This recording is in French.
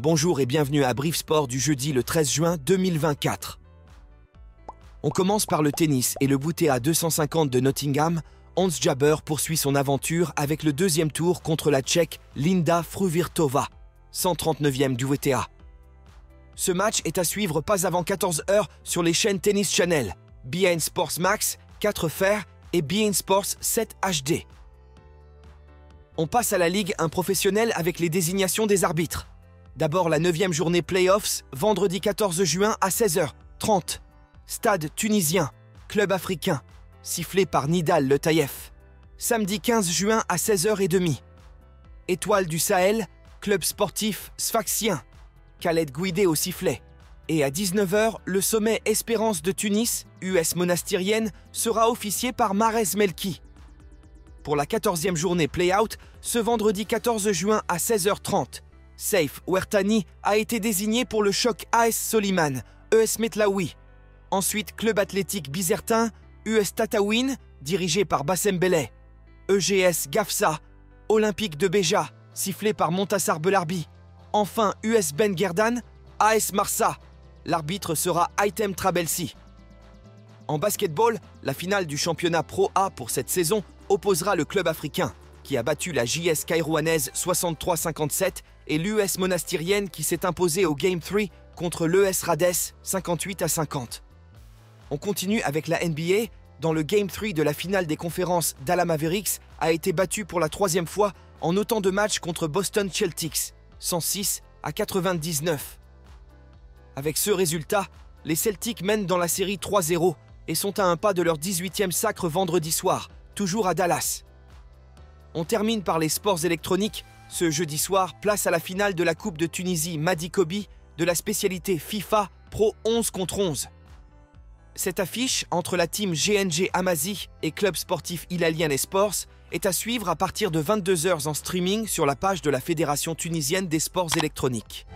Bonjour et bienvenue à Brief Sport du jeudi le 13 juin 2024. On commence par le tennis et le bouté à 250 de Nottingham. Ons Jabeur poursuit son aventure avec le deuxième tour contre la Tchèque Linda Fruhvirtova, 139e du WTA. Ce match est à suivre pas avant 14 h sur les chaînes Tennis Channel, beIN Sports Max, 4 Fer et beIN Sports 7 HD. On passe à la Ligue 1 professionnelle avec les désignations des arbitres. D'abord la 9e journée Playoffs, vendredi 14 juin à 16 h 30. Stade tunisien, club africain, sifflé par Nidal Le Taïef. Samedi 15 juin à 16 h 30. Étoile du Sahel, club sportif sfaxien, Khaled Guidé au sifflet. Et à 19 h, le sommet Espérance de Tunis, US monastirienne, sera officié par Mahrez Melki. Pour la 14e journée Play-out, ce vendredi 14 juin à 16 h 30, Seyf Ouertani a été désigné pour le choc AS Soliman, ES Metlaoui. Ensuite, club athlétique bizertin, US Tataouine, dirigé par Bassem Belay. EGS Gafsa, Olympique de Beja, sifflé par Montassar Belarbi. Enfin, US Ben Gerdan, AS Marsa. L'arbitre sera Aitem Trabelsi. En basketball, la finale du championnat Pro A pour cette saison opposera le club africain, qui a battu la JS Kairouanaise 63-57 et l'US monastirienne qui s'est imposée au Game 3 contre l'ES Rades 58 à 50. On continue avec la NBA. Dans le Game 3 de la finale des conférences, Dallas Mavericks a été battu pour la 3e fois en autant de matchs contre Boston Celtics, 106 à 99. Avec ce résultat, les Celtics mènent dans la série 3-0 et sont à un pas de leur 18e sacre vendredi soir, toujours à Dallas. On termine par les sports électroniques. Ce jeudi soir, place à la finale de la Coupe de Tunisie Madi Kobi de la spécialité FIFA Pro 11 contre 11. Cette affiche entre la team GNG Amazigh et club sportif Hilalien Esports est à suivre à partir de 22 h en streaming sur la page de la Fédération Tunisienne des Sports électroniques.